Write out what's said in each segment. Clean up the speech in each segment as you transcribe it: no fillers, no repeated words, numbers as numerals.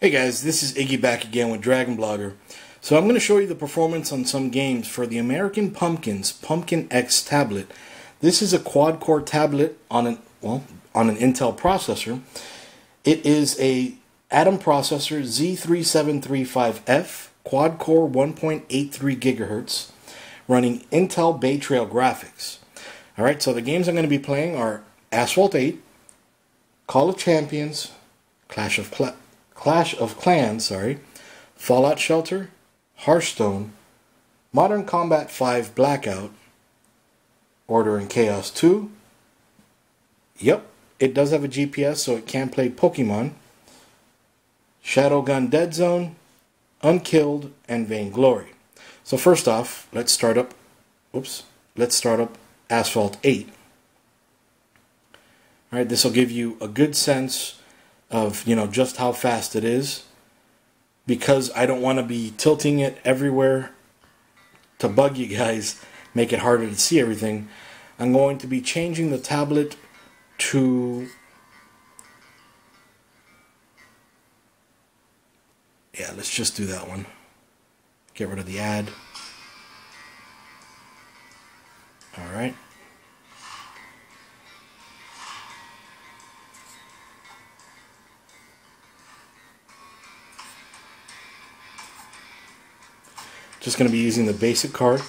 Hey guys, this is Iggy back again with Dragon Blogger. So I'm going to show you the performance on some games for the American Pumpkins Pumpkin X tablet. This is a quad-core tablet on an Intel processor. It is a Atom processor Z3735F quad-core 1.83 gigahertz, running Intel Bay Trail graphics. All right, so the games I'm going to be playing are Asphalt 8, Call of Champions, Clash of Clans, Fallout Shelter, Hearthstone, Modern Combat 5 Blackout, Order and Chaos 2. Yep, it does have a GPS, so it can play Pokemon. Shadowgun Deadzone, Unkilled, and Vainglory. So first off, let's start up Asphalt 8. All right, this will give you a good sense of just how fast it is, because I don't want to be tilting it everywhere to bug you guys, make it harder to see everything. I'm going to be changing the tablet to, yeah, let's just do that one, get rid of the ad. Alright, just going to be using the basic card.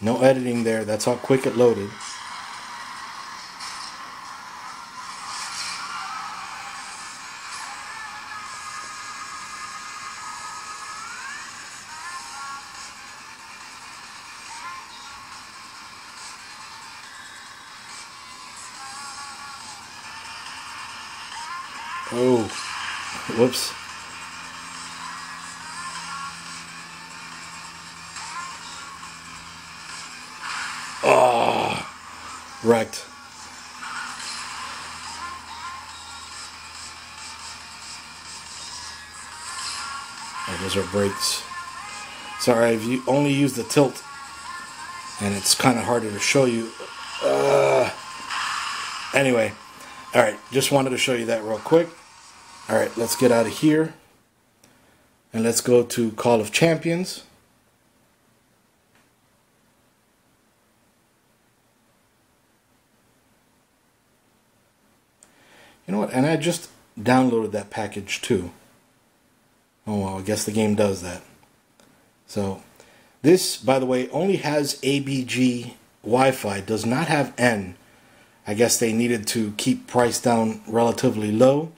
No editing there, that's how quick it loaded. Oh, whoops. Oh, wrecked. Oh, those are brakes. Sorry, I've only used the tilt, and it's kind of harder to show you. Anyway, all right, just wanted to show you that real quick. All right, let's get out of here and let's go to Call of Champions. You know what? And I just downloaded that package too. Oh, well, I guess the game does that. So this, by the way, only has ABG Wi-Fi, does not have N. I guess they needed to keep price down relatively low,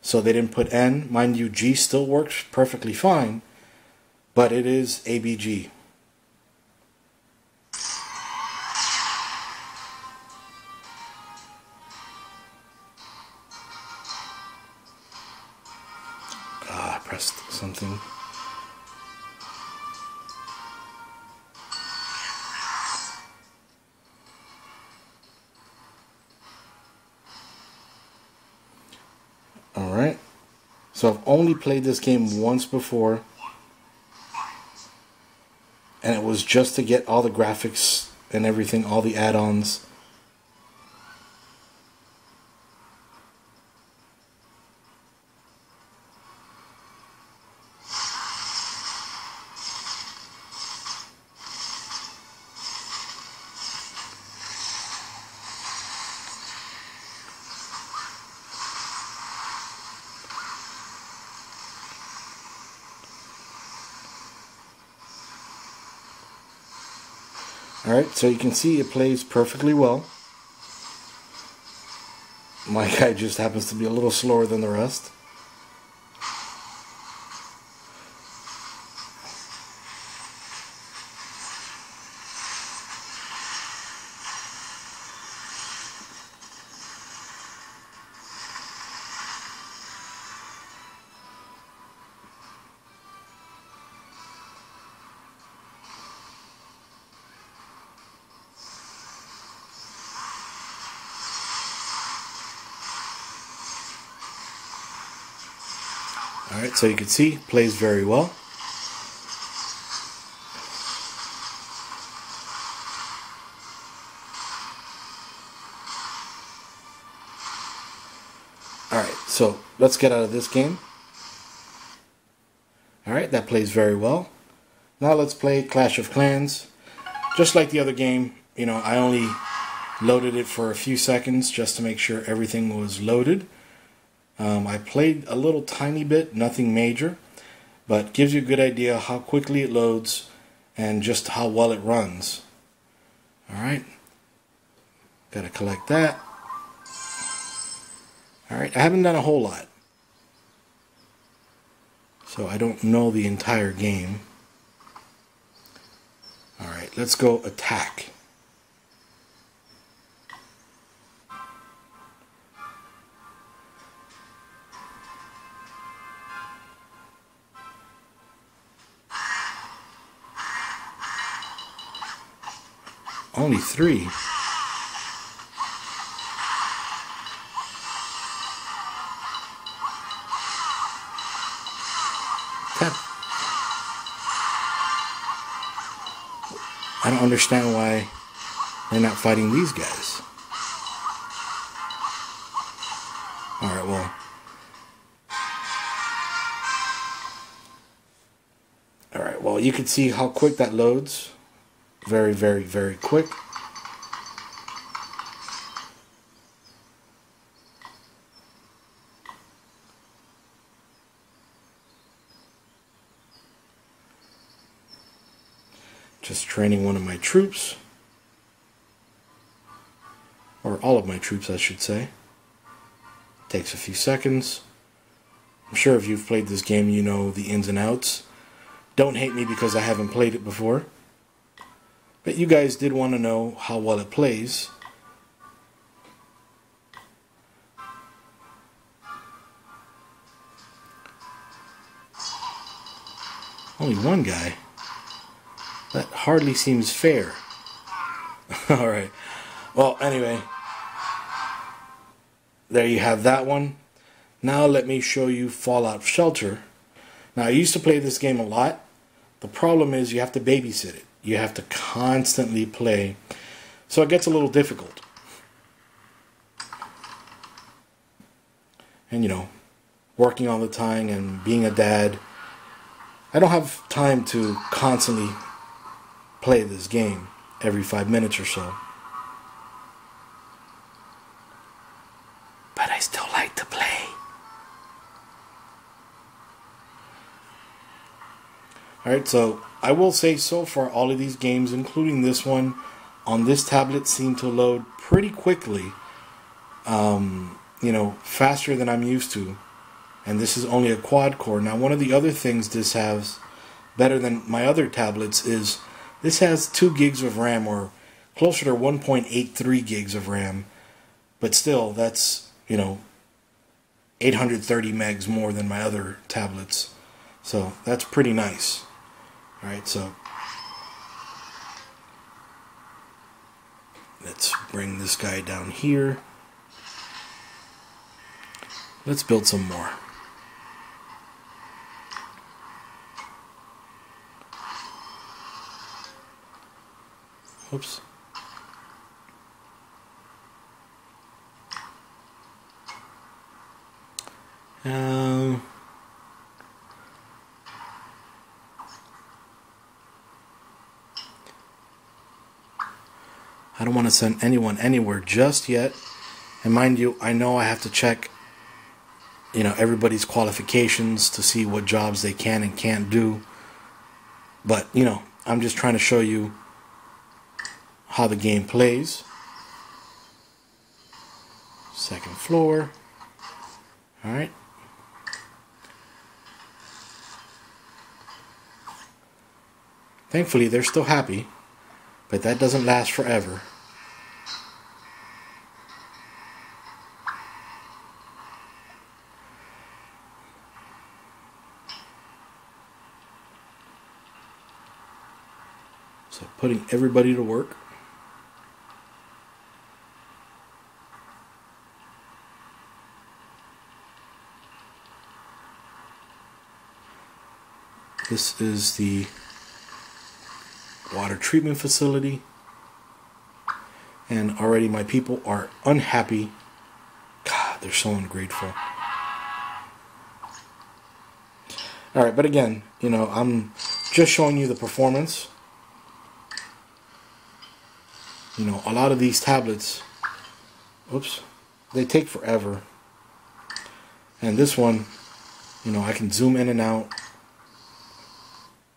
so they didn't put N. Mind you, G still works perfectly fine, but it is ABG. Ah, I pressed something. Alright, so I've only played this game once before, and it was just to get all the graphics and everything, all the add-ons. Alright, so you can see it plays perfectly well. My guy just happens to be a little slower than the rest. Alright, so you can see, plays very well. Alright, so let's get out of this game. Alright, that plays very well. Now let's play Clash of Clans. Just like the other game, you know, I only loaded it for a few seconds just to make sure everything was loaded. I played a little tiny bit, nothing major, but gives you a good idea how quickly it loads and just how well it runs. Alright, gotta collect that. Alright, I haven't done a whole lot, so I don't know the entire game. Alright, let's go attack. Only three. Tap. I don't understand why they're not fighting these guys. Alright, well. Alright, well, you can see how quick that loads. Very, very, very quick. Just training one of my troops. Or all of my troops, I should say. Takes a few seconds. I'm sure if you've played this game, you know the ins and outs. Don't hate me because I haven't played it before. But you guys did want to know how well it plays. Only one guy. That hardly seems fair. Alright. Well, anyway. There you have that one. Now let me show you Fallout Shelter. Now I used to play this game a lot. The problem is you have to babysit it. You have to constantly play, so it gets a little difficult. And you know, working all the time and being a dad, I don't have time to constantly play this game every 5 minutes or so. But I still like to play. Alright, so I will say so far all of these games, including this one, on this tablet seem to load pretty quickly, you know, faster than I'm used to. And this is only a quad core. Now one of the other things this has better than my other tablets is this has 2 gigs of RAM, or closer to 1.83 gigs of RAM, but still that's, you know, 830 megs more than my other tablets. So that's pretty nice. Alright, so let's bring this guy down here. Let's build some more. Oops. I don't want to send anyone anywhere just yet. And mind you, I know I have to check, you know, everybody's qualifications to see what jobs they can and can't do. But, you know, I'm just trying to show you how the game plays. Second floor. Alright. Thankfully, they're still happy. But that doesn't last forever. So putting everybody to work. This is the water treatment facility, and already my people are unhappy. God, they're so ungrateful. Alright, but again, you know, I'm just showing you the performance. You know, a lot of these tablets, oops, they take forever. And this one, you know, I can zoom in and out.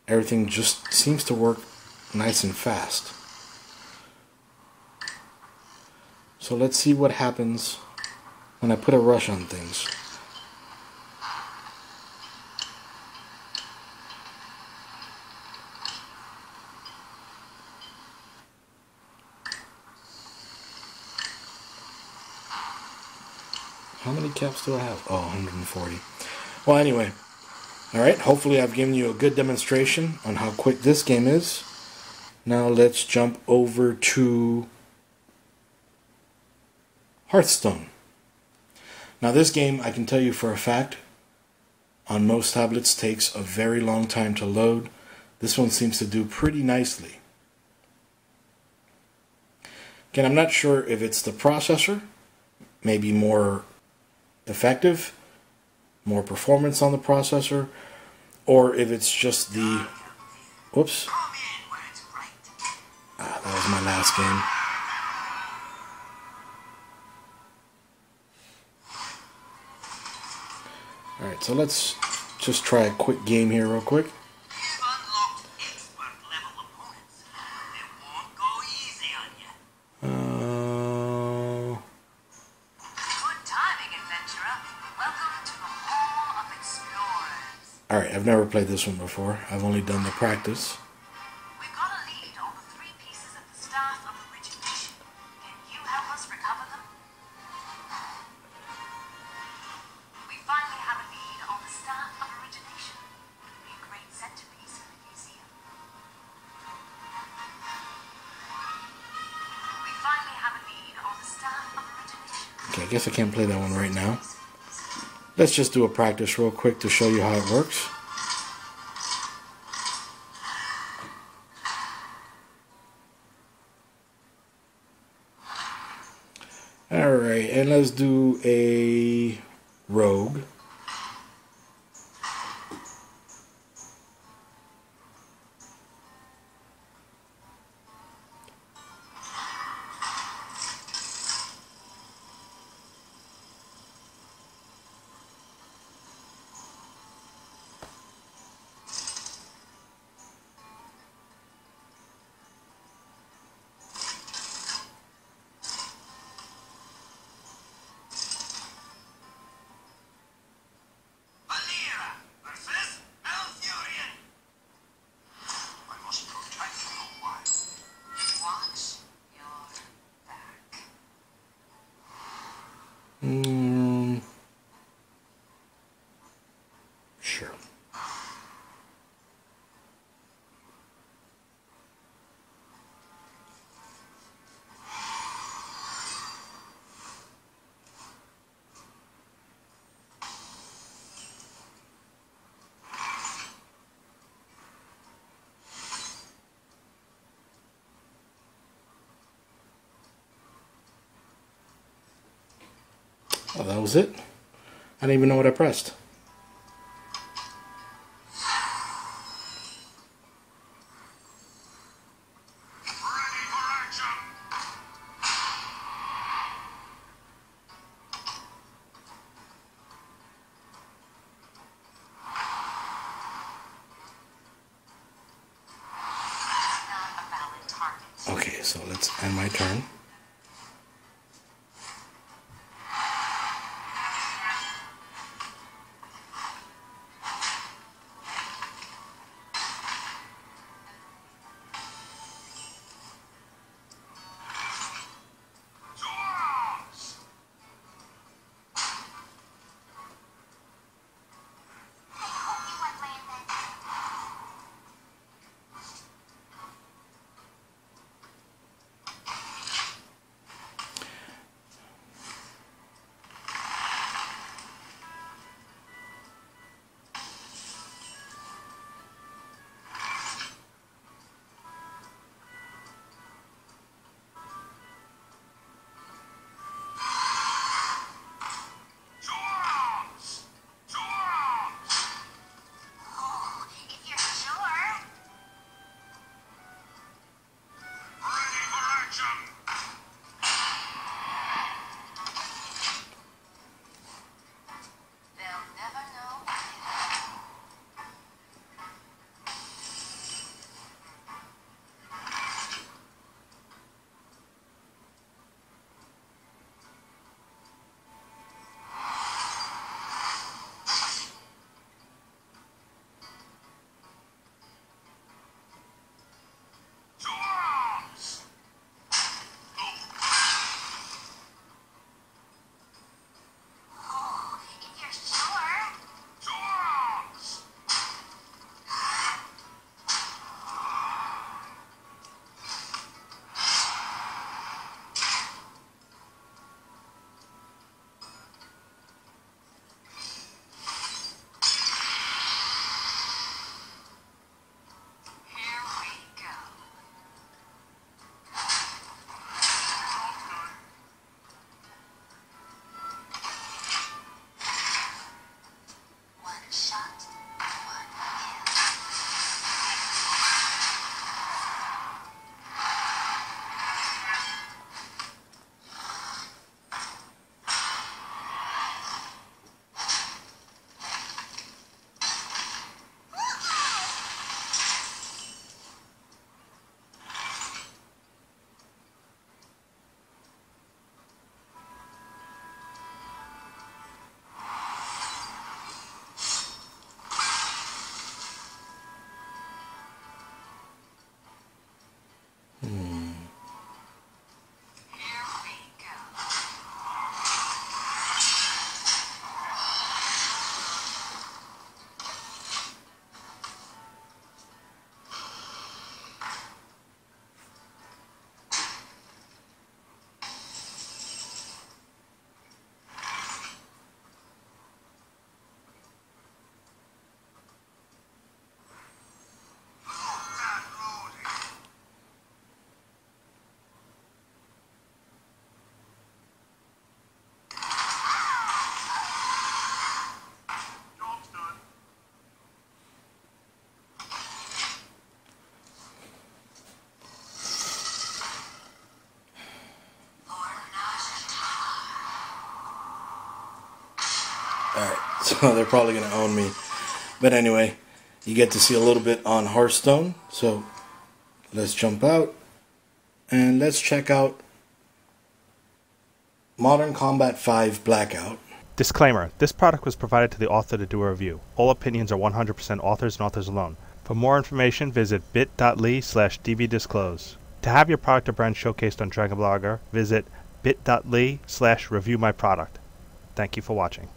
Everything just seems to work nice and fast. So let's see what happens when I put a rush on things. How many caps do I have? Oh, 140. Well, anyway. Alright, hopefully I've given you a good demonstration on how quick this game is. Now let's jump over to Hearthstone. Now this game, I can tell you for a fact, on most tablets takes a very long time to load. This one seems to do pretty nicely. Again, I'm not sure if it's the processor, maybe more effective, more performance on the processor, or if it's just the, whoops, that was my last game. Alright, so let's just try a quick game here real quick. Alright, I've never played this one before. I've only done the practice. We've got a lead over 3 pieces of the staff of the rigid mission. Can you help us recover them? We finally have a lead on the staff of origination. It would be a great centerpiece in the museum. We finally have a lead on the staff of origination. Okay, I guess I can't play that one right now. Let's just do a practice real quick to show you how it works. Alright, and let's do a rogue. Sure. Oh, that was it. I didn't even know what I pressed. Okay, so let's end my turn. So they're probably going to own me. But anyway, you get to see a little bit on Hearthstone. So let's jump out and let's check out Modern Combat 5 Blackout. Disclaimer, this product was provided to the author to do a review. All opinions are 100% authors and authors alone. For more information, visit bit.ly/dvdisclose. To have your product or brand showcased on Dragon Blogger, visit bit.ly/reviewmyproduct. Thank you for watching.